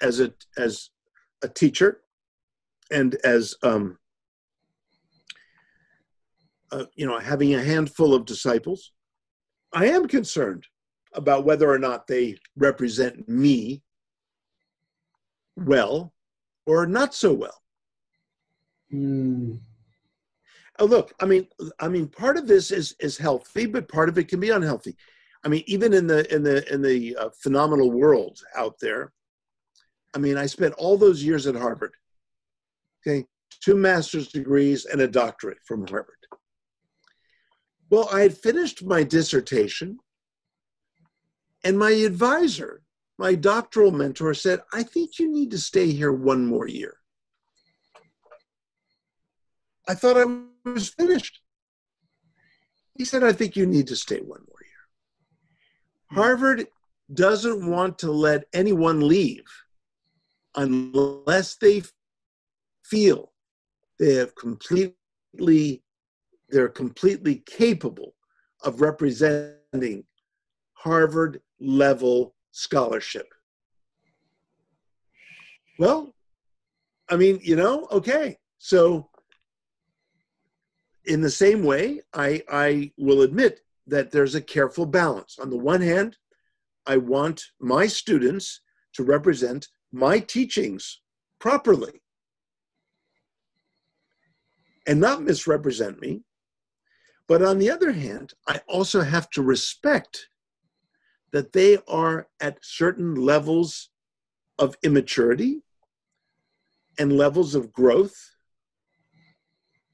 as a teacher and as having a handful of disciples, I am concerned about whether or not they represent me well or not so well. Mm. Oh, look, I mean, part of this is healthy, but part of it can be unhealthy. I mean, even in the phenomenal world out there, I mean, I spent all those years at Harvard, okay, 2 master's degrees and a doctorate from Harvard. Well, I had finished my dissertation, and my advisor, my doctoral mentor, said, I think you need to stay here 1 more year. I thought I was finished. He said, I think you need to stay 1 more year. Harvard doesn't want to let anyone leave unless they feel they have they're completely capable of representing Harvard level scholarship. Well, I mean, okay. So in the same way, I will admit that there's a careful balance. On the one hand, I want my students to represent my teachings properly and not misrepresent me. But on the other hand, I also have to respect that they are at certain levels of immaturity and levels of growth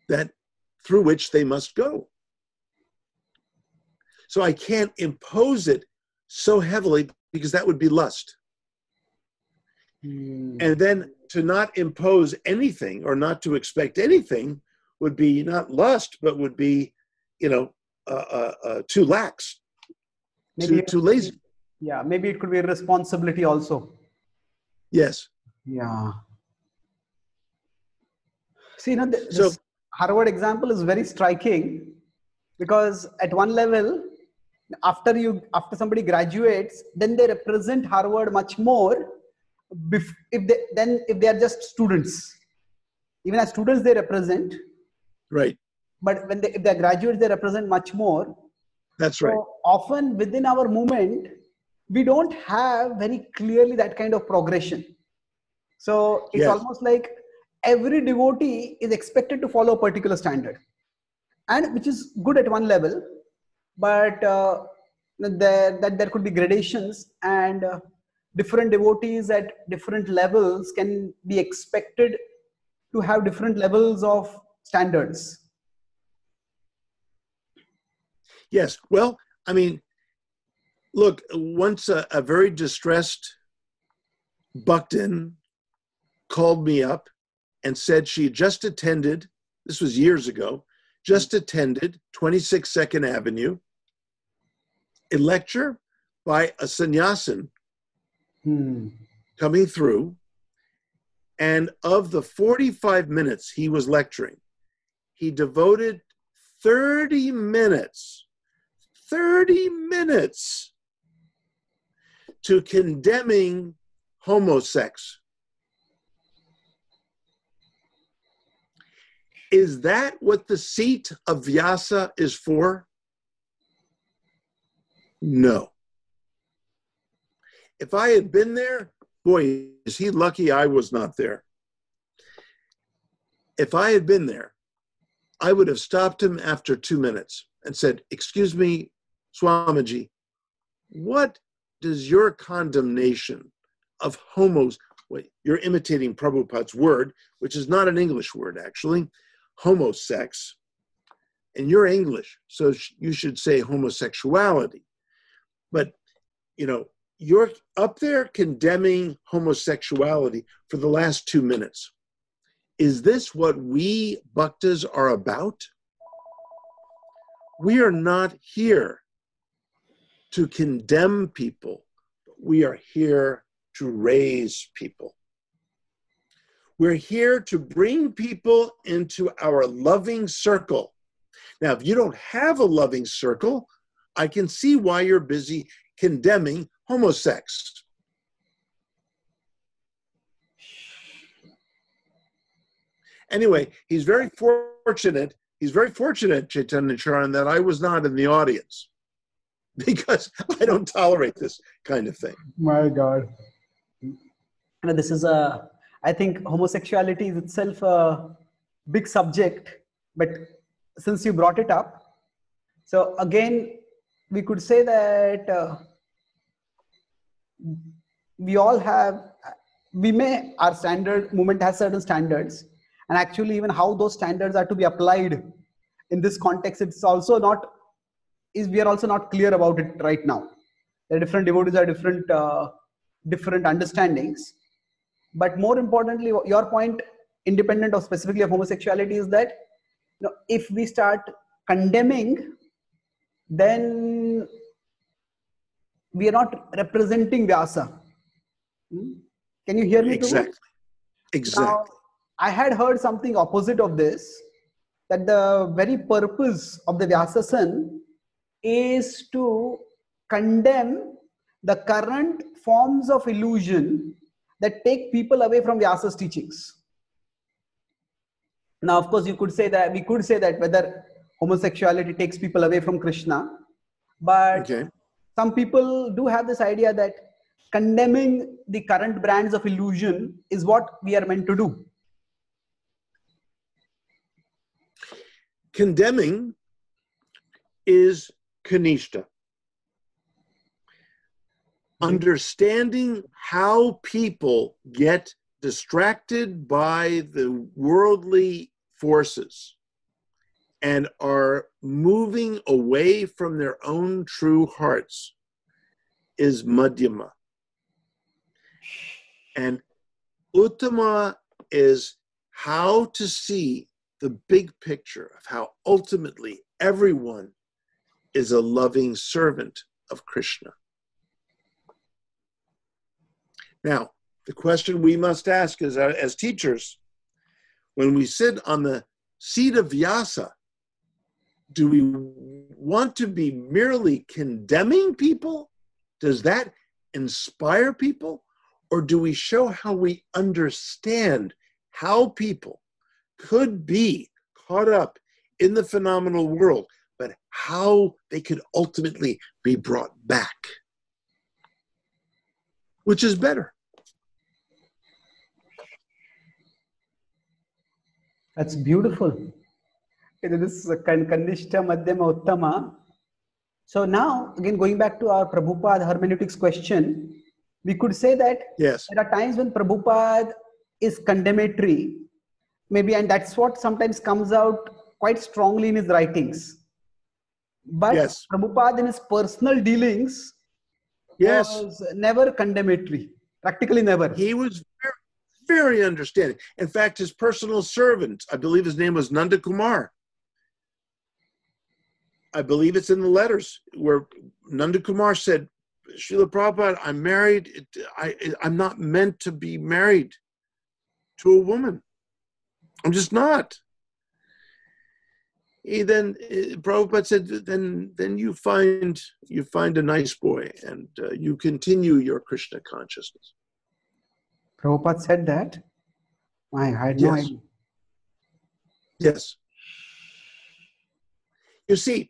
that through which they must go. So I can't impose it so heavily because that would be lust. Mm. And then to not impose anything or not to expect anything would be not lust, but would be too lax, maybe too lazy. Yeah, maybe it could be responsibility also. Yes. Yeah. See, this Harvard example is very striking because at one level, after somebody graduates, then they represent Harvard much more if they are just students. Even as students, they represent. Right. But if they're graduates, they represent much more. That's right. So often within our movement, we don't have very clearly that kind of progression. So it's almost like every devotee is expected to follow a particular standard, and which is good at one level, but there could be gradations, and different devotees at different levels can be expected to have different levels of standards. Yes. Well, I mean, look, once a very distressed bhaktin called me up and said she had just attended, this was years ago, just attended 26 Second Avenue, a lecture by a sannyasin coming through. And of the 45 minutes he was lecturing, he devoted 30 minutes to condemning homosex. Is that what the seat of Vyasa is for? No. If I had been there, boy, is he lucky I was not there. If I had been there, I would have stopped him after 2 minutes and said, excuse me, Swamiji, what does your condemnation of homos, wait, you're imitating Prabhupada's word, which is not an English word actually, homosex, and you're English, so you should say homosexuality. But, you're up there condemning homosexuality for the last 2 minutes. Is this what we bhaktas are about? We are not here to condemn people. We are here to raise people. We're here to bring people into our loving circle. Now, if you don't have a loving circle, I can see why you're busy condemning homosex. Anyway, he's very fortunate. He's very fortunate, Chaitanya Charan, that I was not in the audience, because I don't tolerate this kind of thing. My God. You know, this is a, I think homosexuality is itself a big subject, but since you brought it up, so again, we could say that we all have, our standard movement has certain standards, and actually even how those standards are to be applied in this context, it's also not, we are also not clear about it right now. There are different devotees, are different, different understandings. But more importantly, your point, independent of specifically of homosexuality, is that you know, if we start condemning, then we are not representing Vyasa. Can you hear me? Exactly. Too? Exactly. Now, I had heard something opposite of this, that the very purpose of the Vyasasana is to condemn the current forms of illusion that take people away from Vyasa's teachings. Now, of course, you could say that, we could say that whether homosexuality takes people away from Krishna, but some people do have this idea that condemning the current brands of illusion is what we are meant to do. Condemning is kaniṣṭha. Understanding how people get distracted by the worldly forces and are moving away from their own true hearts is Madhyama. And Uttama is how to see the big picture of how ultimately everyone is a loving servant of Krishna. Now, the question we must ask is, as teachers, when we sit on the seat of Vyasa, do we want to be merely condemning people? Does that inspire people? Or do we show how we understand how people could be caught up in the phenomenal world, but how they could ultimately be brought back? Which is better? That's beautiful. This is a kaniṣṭha, madhyama, uttama. So now, again, going back to our Prabhupada hermeneutics question, we could say that there are times when Prabhupada is condemnatory, maybe, and that's what sometimes comes out quite strongly in his writings. But Prabhupada in his personal dealings was never condemnatory, practically never. He was very, very understanding. In fact, his personal servant, I believe his name was Nanda Kumar. I believe it's in the letters where Nanda Kumar said, Srila Prabhupada, I'm married. I'm not meant to be married to a woman. I'm just not. He then, Prabhupada said, then you find a nice boy and you continue your Krishna consciousness. Prabhupada said that? I had no idea. Yes. You see,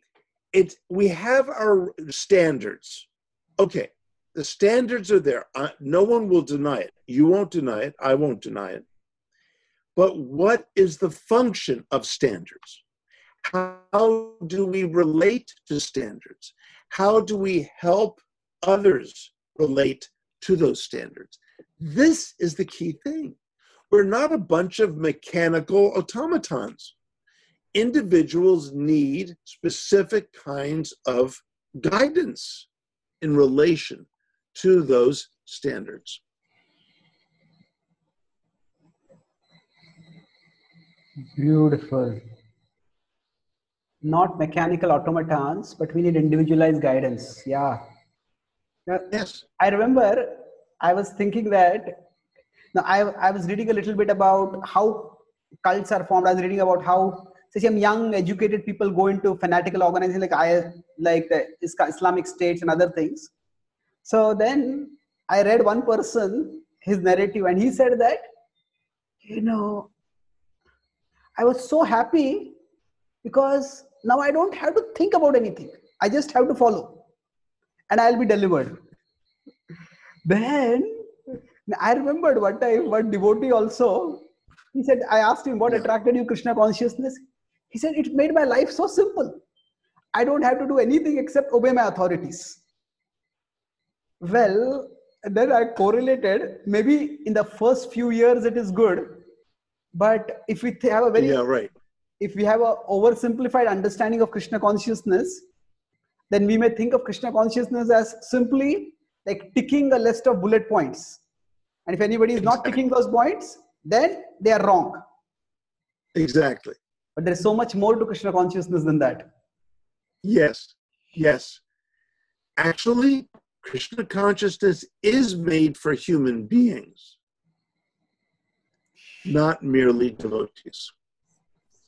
we have our standards. Okay, the standards are there. No one will deny it. You won't deny it. I won't deny it. But what is the function of standards? How do we relate to standards? How do we help others relate to those standards? This is the key thing. We're not a bunch of mechanical automatons. Individuals need specific kinds of guidance in relation to those standards. Beautiful. Not mechanical automatons, but we need individualized guidance. Yeah. Now, I remember I was thinking that, now I was reading a little bit about how cults are formed. I was reading about how some young educated people go into fanatical organizing like the Islamic states and other things. So then I read one person, his narrative, and he said that, you know, I was so happy because now I don't have to think about anything. I just have to follow and I'll be delivered. Then I remembered one time, one devotee also, he said, I asked him, what attracted you Krishna consciousness? He said, it made my life so simple. I don't have to do anything except obey my authorities. Well, then I correlated, maybe in the first few years it is good, but if we have a very, if we have an oversimplified understanding of Krishna consciousness, then we may think of Krishna consciousness as simply like ticking a list of bullet points. And if anybody is not ticking those points, then they are wrong. Exactly. But there's so much more to Krishna consciousness than that. Yes, yes. Actually, Krishna consciousness is made for human beings, not merely devotees.